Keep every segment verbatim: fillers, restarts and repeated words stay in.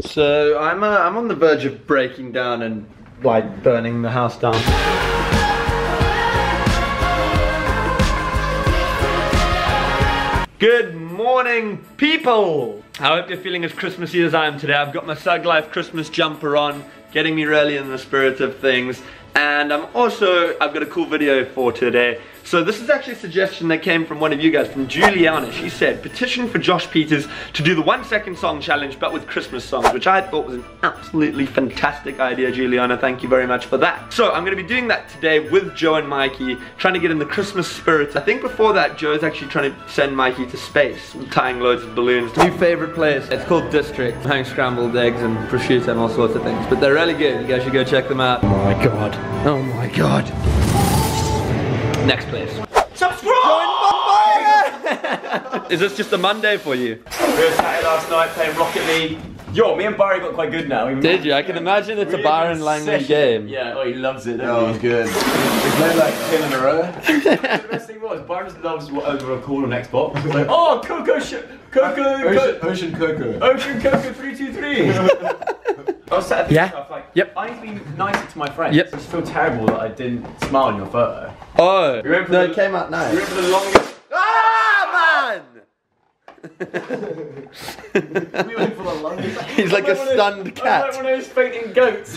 So I'm uh, I'm on the verge of breaking down and like burning the house down. Good morning, people! I hope you're feeling as Christmassy as I am today. I've got my Sugg Life Christmas jumper on, getting me really in the spirit of things. And I'm also, I've got a cool video for today. So this is actually a suggestion that came from one of you guys, from Juliana. She said, petition for Josh Peters to do the one second song challenge, but with Christmas songs, which I thought was an absolutely fantastic idea, Juliana. Thank you very much for that. So I'm gonna be doing that today with Joe and Mikey, trying to get in the Christmas spirit. I think before that, Joe's actually trying to send Mikey to space, tying loads of balloons. New favorite place, it's called District. I'm having scrambled eggs and prosciutto and all sorts of things, but they're really good. You guys should go check them out. Oh my God. Oh my God. Next place. Subscribe! Is this just a Monday for you? We were Saturday last night playing Rocket League. Yo, me and Barry got quite good now. We Did you? I can imagine it's really a Byron Langley game. Yeah, oh, he loves it. Oh, good. We played like ten in a row. The best thing was, Byron just loves what over a call on Xbox. He's like, oh, Coco, Coco, Ocean, Co Ocean Coco. Ocean Coco three two three. I was sat at the yeah. stuff, like, yep. I need to be nicer to my friends. Yep. I just feel terrible that I didn't smile on your photo. Oh, we went for no, the, it came out nice. We went for the longest... Ah, man! We went for the longest... He's like, like a stunned of, cat. I was like one of those fainting goats.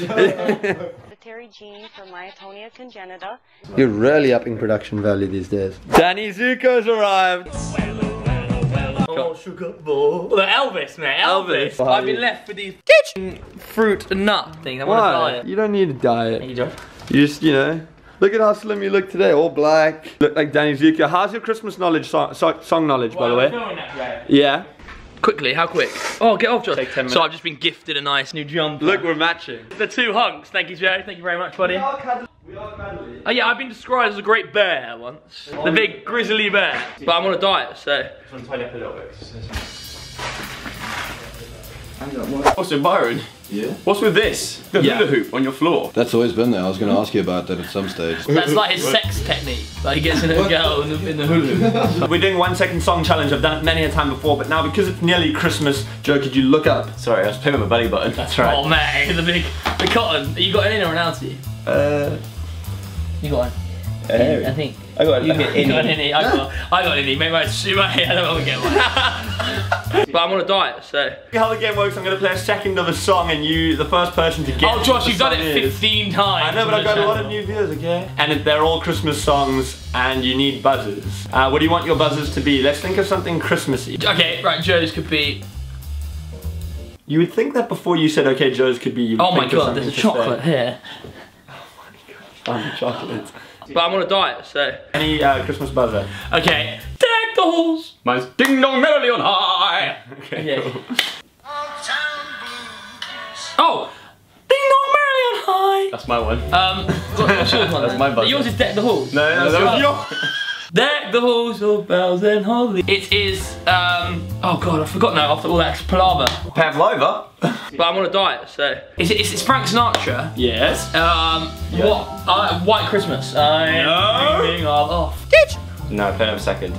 Terry Jean for myotonia congenita. You're really upping production value these days. Danny Zuko's arrived. Oh, sugar ball. The Elvis, man. Elvis. Elvis. I've been left with these kitchen fruit and nut things. I Why? want a diet. You don't need a diet. Thank you, Josh. You just, you know, look at how slim you look today. All black. Look like Danny Zuko. How's your Christmas knowledge, so so song knowledge, well, by the way? Filming that today. Yeah. Quickly, how quick? Oh, get off, Josh. Take ten minutes. So I've just been gifted a nice new jumper. Look, we're matching. The two hunks. Thank you, Joe. Thank you very much, buddy. We are cuddly. We are cuddly. Oh yeah, I've been described as a great bear once. The big grizzly bear. But I'm on a diet, so. I'm tidy up a little bit. Also, Byron. Yeah. What's with this? The yeah. hula hoop on your floor. That's always been there. I was going to ask you about that at some stage. That's like his sex technique. Like he gets in a girl in the, in the hula hoop. We're doing one second song challenge. I've done it many a time before, but now because it's nearly Christmas, Joe, could you look up? Sorry, I was playing with my belly button. That's right. Oh man, the big, the cotton. You got an in or an out to you? Uh, you got one. I think. I got an innie. I got, I got an innie. Maybe I shoot my head. I don't want to get one. But I'm on a diet, so. How the game works, I'm going to play a second of a song and you, the first person to get Oh, Josh, you've done it fifteen times. I know, but I've got a lot of new viewers, okay? And they're all Christmas songs and you need buzzers. Uh, what do you want your buzzers to be? Let's think of something Christmassy. Okay, right, Joe's could be... You would think that before you said, okay, Joe's could be... You oh my God, there's a chocolate here. Oh my God, I'm chocolate. But I'm on a diet, so. Any uh, Christmas buzzer? Okay. Daggles! My ding dong melody on high! Okay. Yeah. Cool. Oh! Ding dong melody on high! That's my one. Um, what's your one? That's my buzzer. Yours is Deck the Halls. No, no, that was yours. Deck the halls of bells and holly. It is, um, oh God, I forgot now after all that palaver. Pavlova. But I'm on a diet, so. It's, it's, it's Frank Sinatra. Yes. Um, yes. What? Uh, White Christmas. I'm no. thinking of off. No, play another second.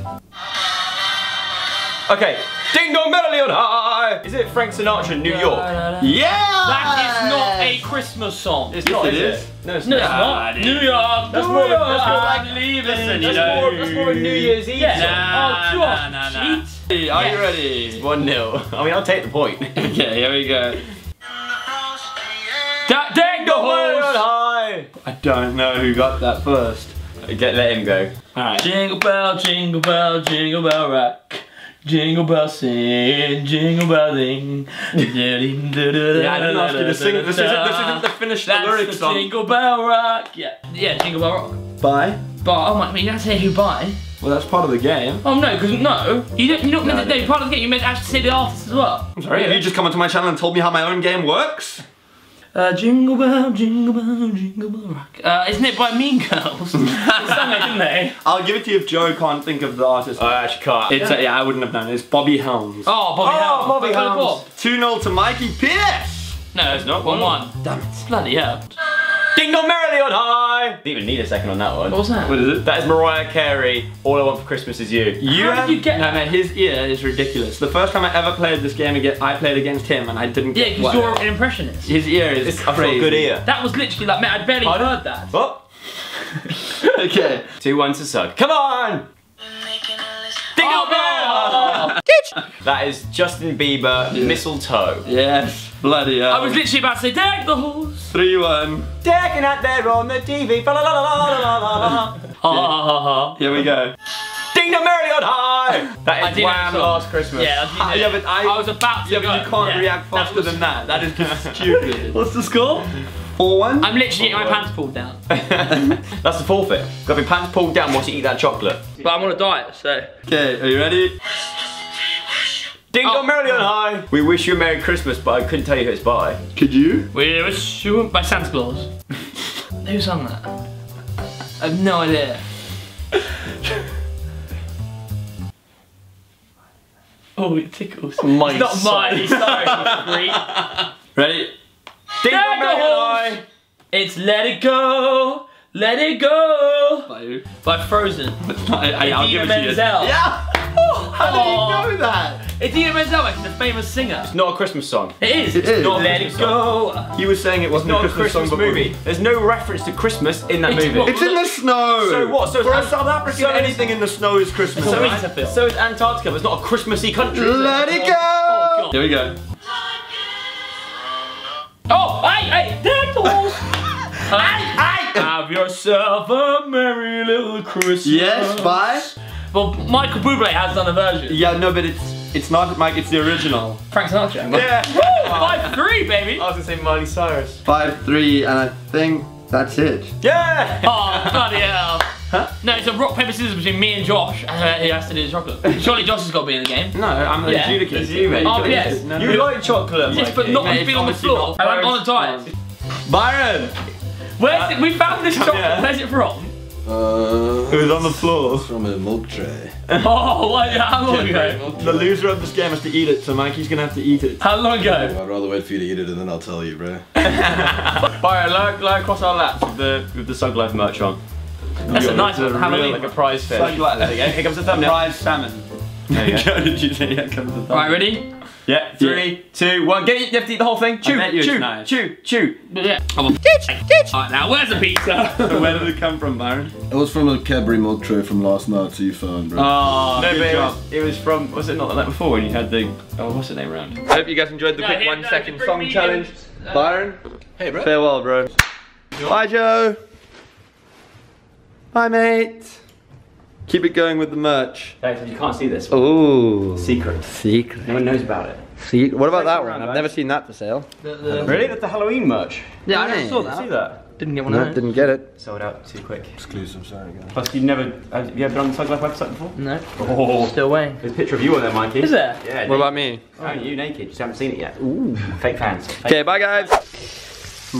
Okay. Ding dong melody on high. Is it Frank Sinatra, New York? Yeah! That is not a Christmas song. It's yes, not, it is. It? No, it's no, not. It's not. New York, that's New more York. That's more like leaving. That's, you know. more, that's more a New Year's Eve yeah. song. Nah, oh, nah, nah, nah. Cheat. Are yes. you ready? It's one nil. I mean, I'll take the point. Okay, here we go. Dang the horse! I don't know who got that first. Get, let him go. All right. Jingle bell, jingle bell, jingle bell rock. Jingle bell sing, jingle bell ding. Yeah, I didn't ask you to sing it. This isn't, this isn't the finished that's the lyrics song. Jingle bell rock. Yeah, yeah, jingle bell rock. Bye. Bye. Oh my, but you don't say who bye. Well, that's part of the game. Oh no, because no, you don't. You're not meant no, to. No, part of the game. You meant to actually say the artists as well. I'm sorry. Have you just come onto my channel and told me how my own game works? Uh, jingle bell, jingle bell, jingle bell rock. Uh, isn't it by Mean Girls? They sang it, didn't they? I'll give it to you if Joe can't think of the artist. I actually can't. It's yeah. A, yeah, I wouldn't have known. It's Bobby Helms. Oh, Bobby oh, Helms. Bobby Helms. two nil to Mikey Pearce. No, it's not. one one. Damn it. Bloody hell. Ding dong merrily on high. Didn't even need a second on that one. What was that? What is it? That is Mariah Carey, All I Want For Christmas Is You. You How have... did you get that? No, man, his ear is ridiculous. The first time I ever played this game, I played against him and I didn't get Yeah, because you're an impressionist. His ear is it's crazy. I've got a good ear. That was literally like, man, I'd barely Pardon? heard that. What? Okay. two one to Sugg. Come on! Ding dong bell! That is Justin Bieber, yeah. Mistletoe. Yes, bloody hell. I was literally about to say, deck the horse. three one. Decking out there on the T V. Fa la la la la la la. Ha ha ha ha. Here we go. Ding dong merrily on high! That is Wham! Last Christmas. Yeah, I, yeah but I, I was about to yeah, go. But you can't yeah. react faster that was... than that. That is just stupid. What's the score? four one? I'm literally getting my pants pulled down. That's the forfeit. Got your pants pulled down whilst you eat that chocolate. But I'm on a diet, so. Okay, are you ready? Ding dong oh. merrily on high. We wish you a Merry Christmas, but I couldn't tell you who it's by. Could you? We wish you by Santa Claus. Who sung that? I have no idea. Oh, it tickles. My it's not Miley Cyrus. Ready? Ding dong merrily on high. It's Let It Go. Let It Go. By who? By Frozen. Idina Menzel. Yeah. Oh, how Aww. did you know that? Idina Menzel is a famous singer. It's not a Christmas song. It is. It it's is. Not Let It Go. Song. You were saying it wasn't it's not a Christmas, Christmas song, movie. But there's no reference to Christmas in that it's movie. What? It's in the snow. So what? So for South Africa, so anything in the snow is Christmas. So, right? it's, so it's Antarctica. But it's not a Christmassy country. Let it, it go. Oh, God. Here we go. Oh, hey, hey, Daniels! Hey, hey! Have yourself a merry little Christmas. Yes, bye. Well, Michael Bublé has done a version. Yeah, no, but it's it's not Mike. It's the original. Frank Sinatra. Yeah. Woo! Five three, baby. I was gonna say Miley Cyrus. Five three, and I think that's it. Yeah. Oh, bloody hell. Huh? No, it's a rock, paper, scissors between me and Josh. Uh, he has to do the chocolate. Surely Josh has got to be in the game. No, I'm the yeah. adjudicator. It's you, mate. Oh, yes. No, you no. like chocolate. Yes, but not on being on the floor. And I'm on a diet. Byron! Where's uh, it? We found this chocolate. Yeah. Where's it from? Uh, it was on the floor. It's from a milk tray. Oh, what? How long ago? The loser of this game has to eat it, so Mikey's gonna have to eat it. How long ago? Oh, I'd rather wait for you to eat it and then I'll tell you, bro. Byron, lie, lie across our laps with the, with the Sugg Life merch on. That's a nice one. Have a like a prize fish. Like, like, there you go. Here comes the thumbnail. Prize salmon. There you go. Did you say here comes the thumbnail? All right, ready? Yeah. Three, yeah. two, one. Get it. You have to eat the whole thing. Chew, I bet you chew, it's nice. chew, chew. Yeah. All right, now where's the pizza? Where did it come from, Byron? It was from a Cadbury milk tray from last night, so you found, bro. Oh, no, good job. It was, it was from. Was it not the night before when you had the? Oh, what's the name round? I hope you guys enjoyed the no, quick here, one no, second song challenge. Uh, Byron. Hey, bro. Farewell, bro. Bye, Joe. Bye, mate. Keep it going with the merch. You can't see this. Ooh. Secret. Secret. No one knows about it. See, what about that one? I've never seen that for sale. The, the really? That's the Halloween merch. Yeah, I never saw that. See that? Didn't get one. No, didn't get it. Sold out too quick. Exclusive, sorry guys. Plus, you've never have you ever been on the Sugg Life website before? No. Oh. Still waiting. There's a picture of you on there, Mikey. Is there? Yeah. What about me? Oh, you naked. Just haven't seen it yet. Ooh. Fake fans. Okay, bye guys.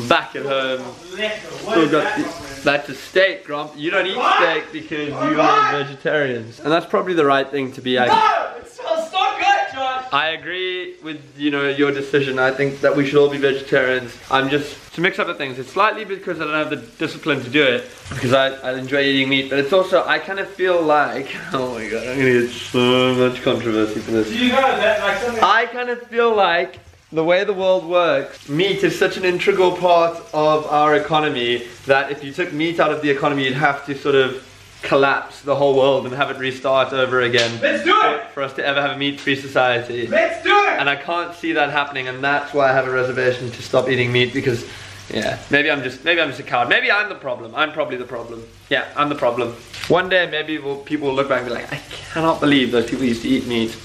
Back at home. Still got the, that's a steak, Grump. You don't eat steak because you are vegetarians. And that's probably the right thing to be. I no! It smells so good, Josh! I agree with, you know, your decision. I think that we should all be vegetarians. I'm just, to mix up the things, it's slightly because I don't have the discipline to do it, because I, I enjoy eating meat, but it's also, I kind of feel like, oh my god, I'm gonna get so much controversy for this. You got that, like something. I kind of feel like, the way the world works, meat is such an integral part of our economy that if you took meat out of the economy, you'd have to sort of collapse the whole world and have it restart over again. Let's do it! For us to ever have a meat-free society. Let's do it! And I can't see that happening, and that's why I have a reservation to stop eating meat, because, yeah, maybe I'm just maybe I'm just a coward. Maybe I'm the problem. I'm probably the problem. Yeah, I'm the problem. One day, maybe we'll, people will look back and be like, I cannot believe those people used to eat meat,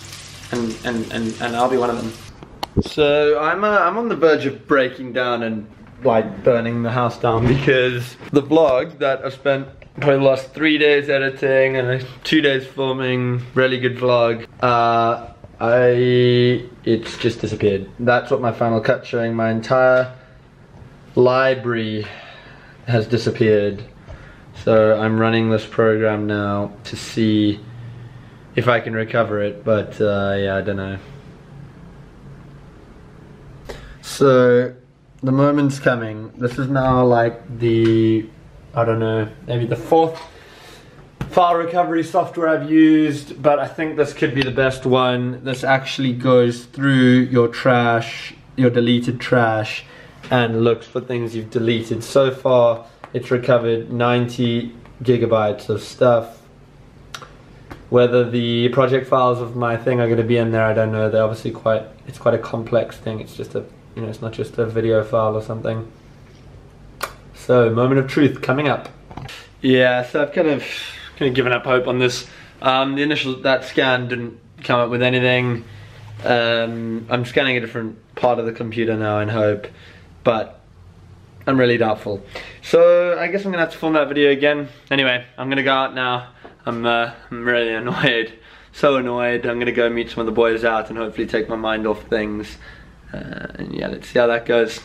and, and, and, and I'll be one of them. So I'm uh, I'm on the verge of breaking down and like burning the house down, because the vlog that I've spent probably the last three days editing and two days filming, really good vlog, uh, I it's just disappeared. That's what my final cut showing. My entire library has disappeared. So I'm running this program now to see if I can recover it, but uh, yeah, I don't know. So the moment's coming. This is now like the, I don't know, maybe the fourth file recovery software I've used, but I think this could be the best one. This actually goes through your trash, your deleted trash, and looks for things you've deleted. So far, it's recovered ninety gigabytes of stuff. Whether the project files of my thing are going to be in there, I don't know. They're obviously quite, it's quite a complex thing. It's just a, you know, it's not just a video file or something. So, moment of truth coming up. Yeah, so I've kind of, kind of given up hope on this. Um, the initial, that scan didn't come up with anything. Um, I'm scanning a different part of the computer now in hope, but I'm really doubtful. So, I guess I'm going to have to film that video again. Anyway, I'm going to go out now. I'm, uh, I'm really annoyed, so annoyed. I'm gonna go meet some of the boys out and hopefully take my mind off things. Uh, and yeah, let's see how that goes.